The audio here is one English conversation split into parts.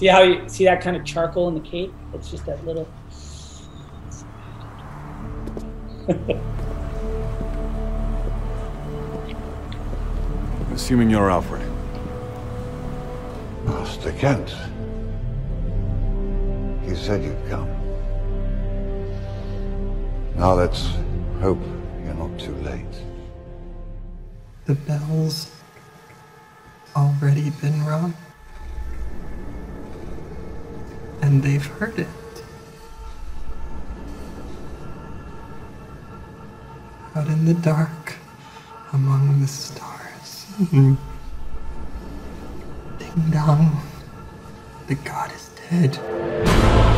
See how you see that kind of charcoal in the cape? It's just that little. Assuming you're Alfred. Master Kent. You said you'd come. Now let's hope you're not too late. The bell's already been rung. And they've heard it. Out in the dark, among the stars. Ding dong, the god is dead.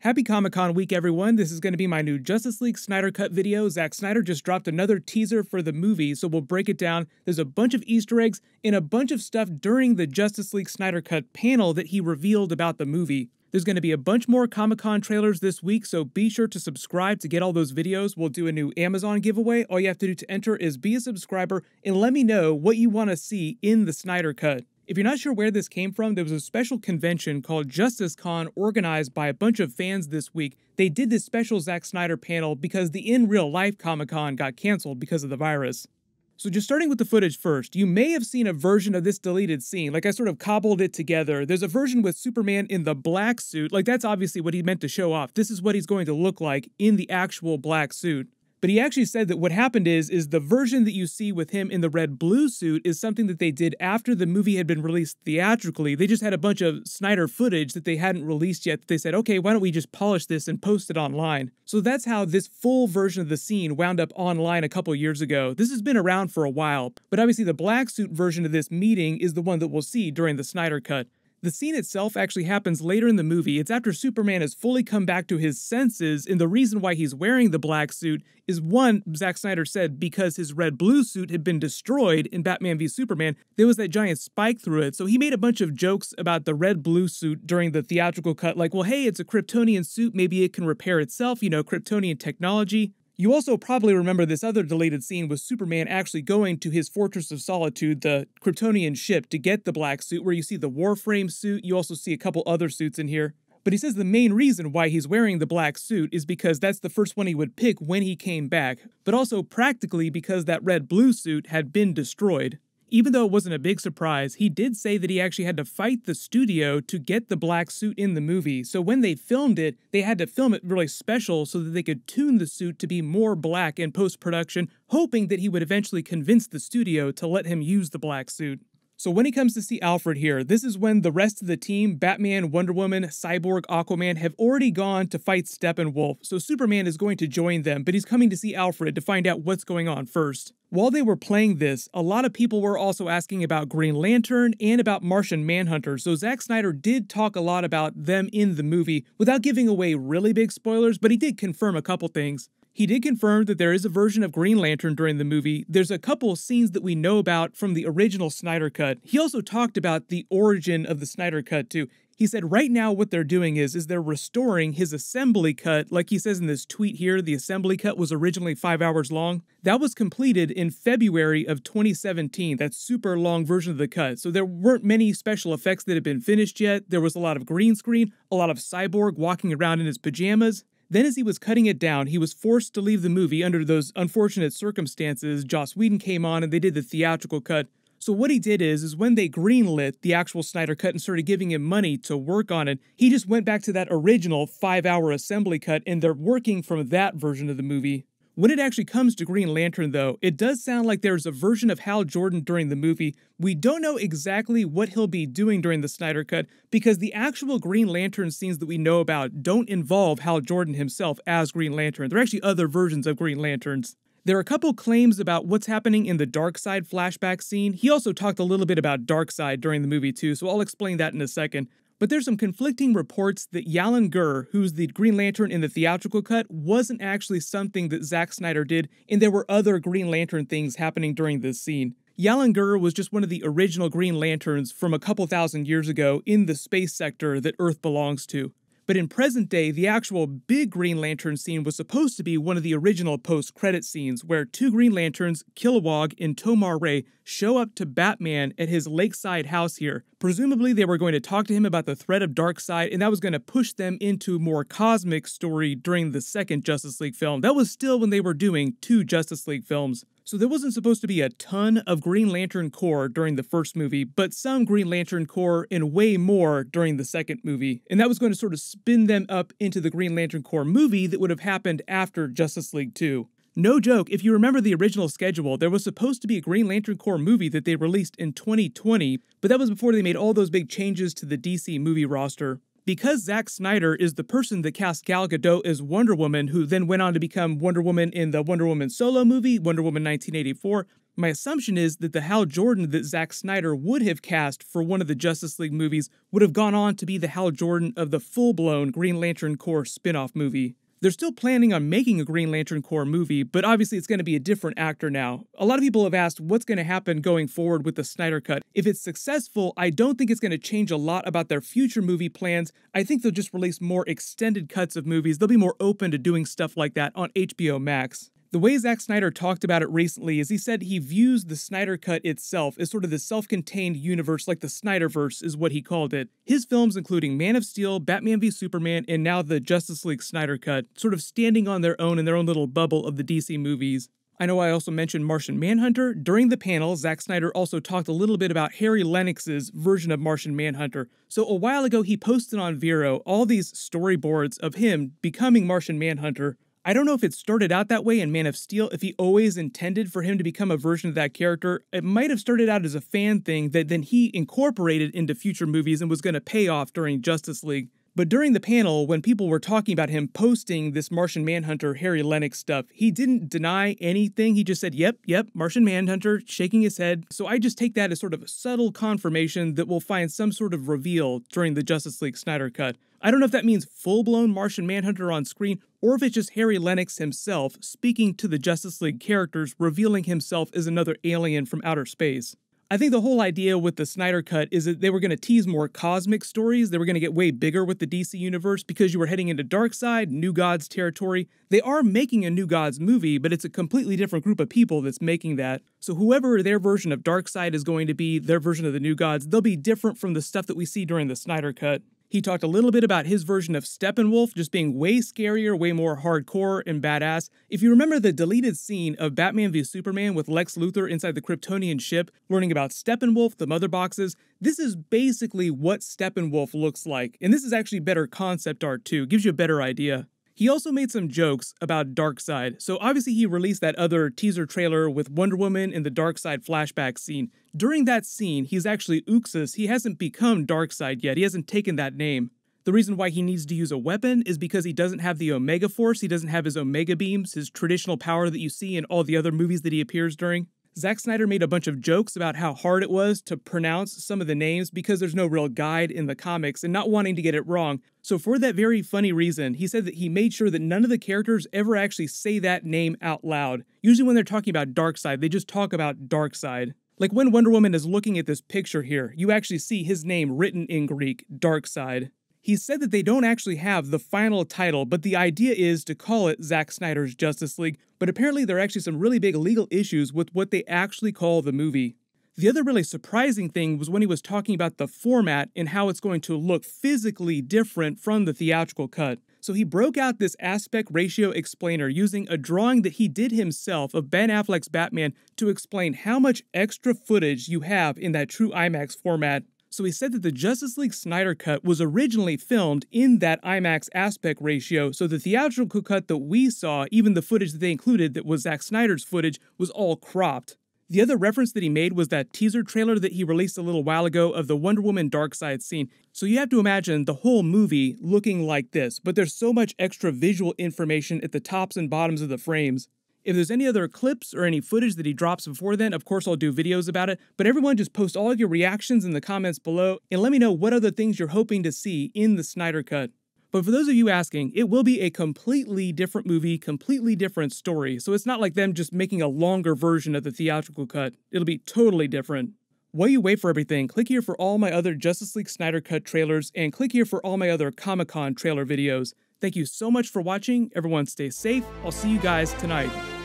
Happy Comic-Con week, everyone. This is going to be my new Justice League Snyder Cut video. Zack Snyder just dropped another teaser for the movie, so we'll break it down. There's a bunch of Easter eggs and a bunch of stuff during the Justice League Snyder Cut panel that he revealed about the movie. There's going to be a bunch more Comic-Con trailers this week, so be sure to subscribe to get all those videos. We'll do a new Amazon giveaway. All you have to do to enter is be a subscriber and let me know what you want to see in the Snyder Cut. If you're not sure where this came from, there was a special convention called Justice Con organized by a bunch of fans this week. They did this special Zack Snyder panel because the In Real Life Comic-Con got canceled because of the virus. So just starting with the footage first, you may have seen a version of this deleted scene, like I sort of cobbled it together. There's a version with Superman in the black suit, like that's obviously what he meant to show off. This is what he's going to look like in the actual black suit. But he actually said that what happened is the version that you see with him in the red-blue suit is something that they did after the movie had been released theatrically. They just had a bunch of Snyder footage that they hadn't released yet that they said, okay, why don't we just polish this and post it online? So that's how this full version of the scene wound up online a couple years ago. This has been around for a while, but obviously the black suit version of this meeting is the one that we'll see during the Snyder Cut. The scene itself actually happens later in the movie. It's after Superman has fully come back to his senses, and the reason why he's wearing the black suit is, one, Zack Snyder said because his red-blue suit had been destroyed in Batman v Superman. There was that giant spike through it, so he made a bunch of jokes about the red-blue suit during the theatrical cut, like, well, hey, it's a Kryptonian suit, maybe it can repair itself, you know, Kryptonian technology. You also probably remember this other deleted scene with Superman actually going to his Fortress of Solitude, the Kryptonian ship, to get the black suit, where you see the Warframe suit. You also see a couple other suits in here. But he says the main reason why he's wearing the black suit is because that's the first one he would pick when he came back, but also practically because that red-blue suit had been destroyed. Even though it wasn't a big surprise, he did say that he actually had to fight the studio to get the black suit in the movie. So when they filmed it, they had to film it really special so that they could tune the suit to be more black in post-production, hoping that he would eventually convince the studio to let him use the black suit. So when he comes to see Alfred here, this is when the rest of the team, Batman, Wonder Woman, Cyborg, Aquaman, have already gone to fight Steppenwolf. So Superman is going to join them, but he's coming to see Alfred to find out what's going on first. While they were playing this, a lot of people were also asking about Green Lantern and about Martian Manhunter, so Zack Snyder did talk a lot about them in the movie without giving away really big spoilers, but he did confirm a couple things. He did confirm that there is a version of Green Lantern during the movie. There's a couple scenes that we know about from the original Snyder Cut. He also talked about the origin of the Snyder Cut too. He said right now what they're doing is they're restoring his assembly cut. Like he says in this tweet here, the assembly cut was originally 5 hours long. That was completed in February of 2017, that super long version of the cut. So there weren't many special effects that had been finished yet. There was a lot of green screen, a lot of Cyborg walking around in his pajamas. Then as he was cutting it down, he was forced to leave the movie under those unfortunate circumstances. Joss Whedon came on and they did the theatrical cut. So what he did is when they greenlit the actual Snyder Cut and started giving him money to work on it, he just went back to that original 5-hour assembly cut and they're working from that version of the movie. When it actually comes to Green Lantern though, it does sound like there's a version of Hal Jordan during the movie. We don't know exactly what he'll be doing during the Snyder Cut because the actual Green Lantern scenes that we know about don't involve Hal Jordan himself as Green Lantern. There are actually other versions of Green Lanterns. There are a couple claims about what's happening in the Darkseid flashback scene. He also talked a little bit about Darkseid during the movie too, so I'll explain that in a second. But there's some conflicting reports that Yalan Gur, who's the Green Lantern in the theatrical cut, wasn't actually something that Zack Snyder did, and there were other Green Lantern things happening during this scene. Yalan Gur was just one of the original Green Lanterns from a couple thousand years ago in the space sector that Earth belongs to. But in present day, the actual big Green Lantern scene was supposed to be one of the original post-credit scenes, where two Green Lanterns, Kilowog and Tomar-Re, show up to Batman at his lakeside house here. Presumably they were going to talk to him about the threat of Darkseid, and that was going to push them into more cosmic story during the second Justice League film. That was still when they were doing two Justice League films. So there wasn't supposed to be a ton of Green Lantern Corps during the first movie, but some Green Lantern Corps and way more during the second movie. And that was going to sort of spin them up into the Green Lantern Corps movie that would have happened after Justice League 2. No joke, if you remember the original schedule, there was supposed to be a Green Lantern Corps movie that they released in 2020, but that was before they made all those big changes to the DC movie roster. Because Zack Snyder is the person that cast Gal Gadot as Wonder Woman, who then went on to become Wonder Woman in the Wonder Woman solo movie, Wonder Woman 1984, my assumption is that the Hal Jordan that Zack Snyder would have cast for one of the Justice League movies would have gone on to be the Hal Jordan of the full-blown Green Lantern Corps spin-off movie. They're still planning on making a Green Lantern Corps movie, but obviously it's going to be a different actor now. A lot of people have asked what's going to happen going forward with the Snyder Cut. If it's successful, I don't think it's going to change a lot about their future movie plans. I think they'll just release more extended cuts of movies. They'll be more open to doing stuff like that on HBO Max. The way Zack Snyder talked about it recently is he said he views the Snyder Cut itself as sort of the self-contained universe, like the Snyderverse is what he called it. His films, including Man of Steel, Batman v Superman, and now the Justice League Snyder Cut, sort of standing on their own in their own little bubble of the DC movies. I know I also mentioned Martian Manhunter. During the panel, Zack Snyder also talked a little bit about Harry Lennox's version of Martian Manhunter. So a while ago, he posted on Vero all these storyboards of him becoming Martian Manhunter. I don't know if it started out that way in Man of Steel, if he always intended for him to become a version of that character. It might have started out as a fan thing that then he incorporated into future movies and was going to pay off during Justice League. But during the panel, when people were talking about him posting this Martian Manhunter Harry Lennox stuff, he didn't deny anything. He just said, yep, Martian Manhunter, shaking his head. So I just take that as sort of a subtle confirmation that we'll find some sort of reveal during the Justice League Snyder Cut. I don't know if that means full-blown Martian Manhunter on screen, or if it's just Harry Lennox himself speaking to the Justice League characters, revealing himself as another alien from outer space. I think the whole idea with the Snyder Cut is that they were going to tease more cosmic stories, they were going to get way bigger with the DC Universe because you were heading into Darkseid, New Gods territory. They are making a New Gods movie, but it's a completely different group of people that's making that. So whoever their version of Darkseid is going to be, their version of the New Gods, they'll be different from the stuff that we see during the Snyder Cut. He talked a little bit about his version of Steppenwolf just being way scarier, way more hardcore and badass. If you remember the deleted scene of Batman v Superman with Lex Luthor inside the Kryptonian ship, learning about Steppenwolf, the mother boxes, this is basically what Steppenwolf looks like. And this is actually better concept art too, gives you a better idea. He also made some jokes about Darkseid. So obviously he released that other teaser trailer with Wonder Woman and the Darkseid flashback scene. During that scene, he's actually Uxas. He hasn't become Darkseid yet. He hasn't taken that name. The reason why he needs to use a weapon is because he doesn't have the Omega Force. He doesn't have his Omega beams, his traditional power that you see in all the other movies that he appears during. Zack Snyder made a bunch of jokes about how hard it was to pronounce some of the names because there's no real guide in the comics and not wanting to get it wrong. So for that very funny reason, he said that he made sure that none of the characters ever actually say that name out loud. Usually when they're talking about Darkseid, they just talk about Darkseid. Like when Wonder Woman is looking at this picture here, you actually see his name written in Greek, Darkseid. He said that they don't actually have the final title, but the idea is to call it Zack Snyder's Justice League, but apparently there are actually some really big legal issues with what they actually call the movie. The other really surprising thing was when he was talking about the format and how it's going to look physically different from the theatrical cut. So he broke out this aspect ratio explainer using a drawing that he did himself of Ben Affleck's Batman to explain how much extra footage you have in that true IMAX format. So he said that the Justice League Snyder Cut was originally filmed in that IMAX aspect ratio, so the theatrical cut that we saw, even the footage that they included that was Zack Snyder's footage, was all cropped. The other reference that he made was that teaser trailer that he released a little while ago of the Wonder Woman Darkseid scene. So you have to imagine the whole movie looking like this, but there's so much extra visual information at the tops and bottoms of the frames. If there's any other clips or any footage that he drops before then, of course I'll do videos about it, but everyone just post all of your reactions in the comments below and let me know what other things you're hoping to see in the Snyder Cut. But for those of you asking, it will be a completely different movie, completely different story, so it's not like them just making a longer version of the theatrical cut. It'll be totally different. While you wait for everything, click here for all my other Justice League Snyder Cut trailers, and click here for all my other Comic-Con trailer videos. Thank you so much for watching, everyone stay safe, I'll see you guys tonight.